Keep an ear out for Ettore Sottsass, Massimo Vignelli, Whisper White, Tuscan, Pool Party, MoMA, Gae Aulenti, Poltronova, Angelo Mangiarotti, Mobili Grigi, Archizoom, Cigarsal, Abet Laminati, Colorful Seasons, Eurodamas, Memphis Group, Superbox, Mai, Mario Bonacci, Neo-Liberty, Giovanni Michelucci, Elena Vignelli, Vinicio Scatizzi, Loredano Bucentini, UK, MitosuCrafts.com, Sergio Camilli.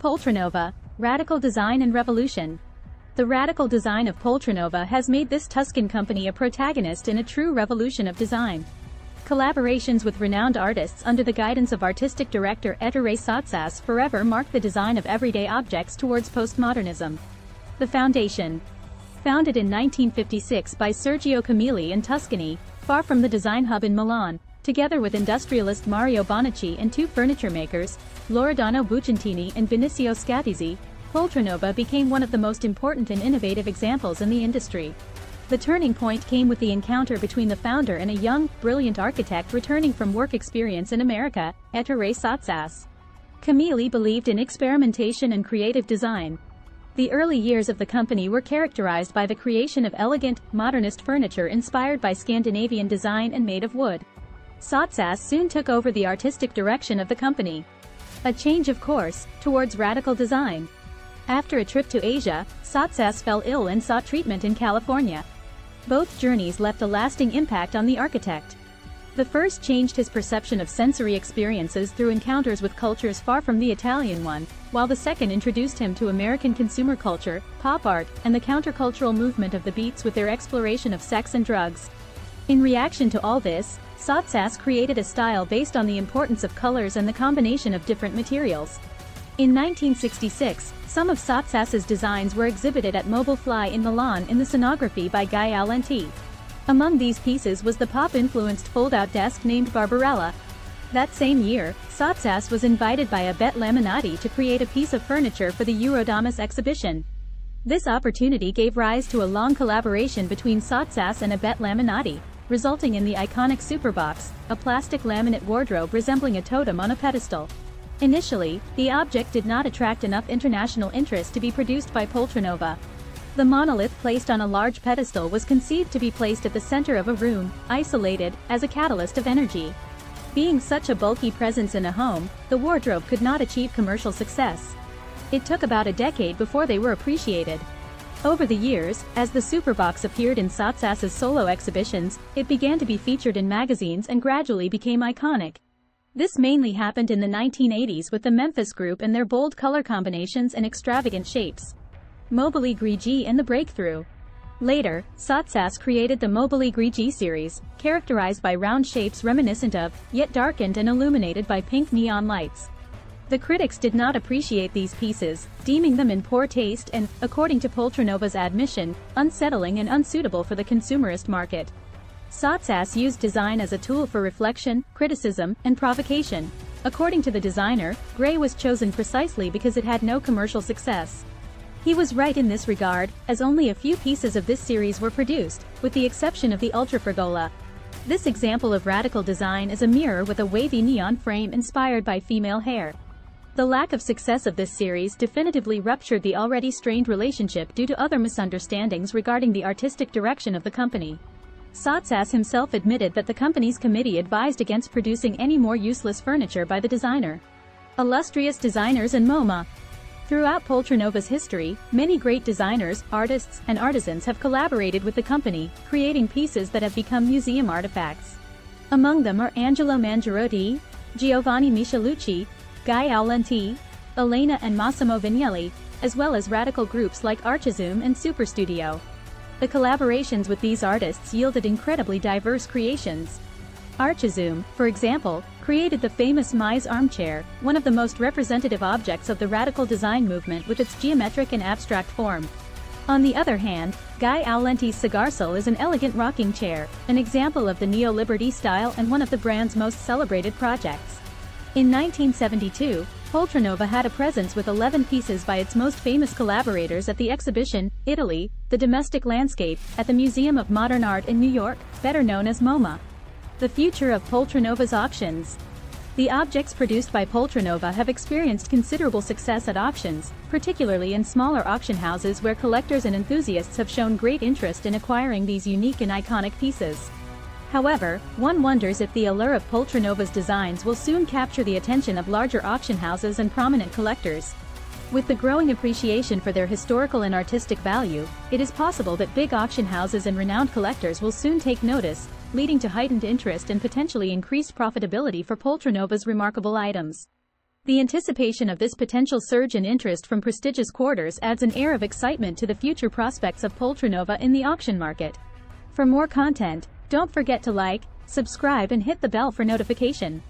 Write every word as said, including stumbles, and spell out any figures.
Poltronova, Radical Design and Revolution. The radical design of Poltronova has made this Tuscan company a protagonist in a true revolution of design. Collaborations with renowned artists under the guidance of artistic director Ettore Sottsass forever mark the design of everyday objects towards postmodernism. The Foundation. Founded in nineteen fifty-six by Sergio Camilli in Tuscany, far from the design hub in Milan, together with industrialist Mario Bonacci and two furniture makers, Loredano Bucentini and Vinicio Scatizzi, Poltronova became one of the most important and innovative examples in the industry. The turning point came with the encounter between the founder and a young, brilliant architect returning from work experience in America, Ettore Sottsass. Camilli believed in experimentation and creative design. The early years of the company were characterized by the creation of elegant, modernist furniture inspired by Scandinavian design and made of wood. Sottsass soon took over the artistic direction of the company. A change of course, towards radical design. After a trip to Asia, Sottsass fell ill and sought treatment in California. Both journeys left a lasting impact on the architect. The first changed his perception of sensory experiences through encounters with cultures far from the Italian one, while the second introduced him to American consumer culture, pop art, and the countercultural movement of the Beats with their exploration of sex and drugs. In reaction to all this, Sottsass created a style based on the importance of colors and the combination of different materials. In nineteen sixty-six, some of Sottsass's designs were exhibited at Mobile Fly in Milan in the scenography by Gae Aulenti. Among these pieces was the pop-influenced fold-out desk named Barbarella. That same year, Sottsass was invited by Abet Laminati to create a piece of furniture for the Eurodamas exhibition. This opportunity gave rise to a long collaboration between Sottsass and Abet Laminati, resulting in the iconic Superbox, a plastic laminate wardrobe resembling a totem on a pedestal. Initially, the object did not attract enough international interest to be produced by Poltronova. The monolith placed on a large pedestal was conceived to be placed at the center of a room, isolated, as a catalyst of energy. Being such a bulky presence in a home, the wardrobe could not achieve commercial success. It took about a decade before they were appreciated. Over the years, as the Superbox appeared in Sottsass's solo exhibitions, it began to be featured in magazines and gradually became iconic. This mainly happened in the nineteen eighties with the Memphis Group and their bold color combinations and extravagant shapes. Mobili Grigi and the breakthrough. Later, Sottsass created the Mobili Grigi series, characterized by round shapes reminiscent of, yet darkened and illuminated by pink neon lights. The critics did not appreciate these pieces, deeming them in poor taste and, according to Poltronova's admission, unsettling and unsuitable for the consumerist market. Sottsass used design as a tool for reflection, criticism, and provocation. According to the designer, gray was chosen precisely because it had no commercial success. He was right in this regard, as only a few pieces of this series were produced, with the exception of the Ultrafergola. This example of radical design is a mirror with a wavy neon frame inspired by female hair. The lack of success of this series definitively ruptured the already strained relationship due to other misunderstandings regarding the artistic direction of the company. Sottsass himself admitted that the company's committee advised against producing any more useless furniture by the designer. Illustrious designers and MoMA. Throughout Poltronova's history, many great designers, artists, and artisans have collaborated with the company, creating pieces that have become museum artifacts. Among them are Angelo Mangiarotti, Giovanni Michelucci, Gae Aulenti, Elena and Massimo Vignelli, as well as radical groups like Archizoom and Superstudio. The collaborations with these artists yielded incredibly diverse creations. Archizoom, for example, created the famous Mai's armchair, one of the most representative objects of the radical design movement with its geometric and abstract form. On the other hand, Gae Aulenti's Cigarsal is an elegant rocking chair, an example of the Neo-Liberty style and one of the brand's most celebrated projects. In nineteen seventy-two, Poltronova had a presence with eleven pieces by its most famous collaborators at the exhibition, Italy, the Domestic Landscape, at the Museum of Modern Art in New York, better known as MoMA. The future of Poltronova's auctions. The objects produced by Poltronova have experienced considerable success at auctions, particularly in smaller auction houses where collectors and enthusiasts have shown great interest in acquiring these unique and iconic pieces. However, one wonders if the allure of Poltronova's designs will soon capture the attention of larger auction houses and prominent collectors. With the growing appreciation for their historical and artistic value, it is possible that big auction houses and renowned collectors will soon take notice, leading to heightened interest and potentially increased profitability for Poltronova's remarkable items. The anticipation of this potential surge in interest from prestigious quarters adds an air of excitement to the future prospects of Poltronova in the auction market. For more content, don't forget to like, subscribe and hit the bell for notification.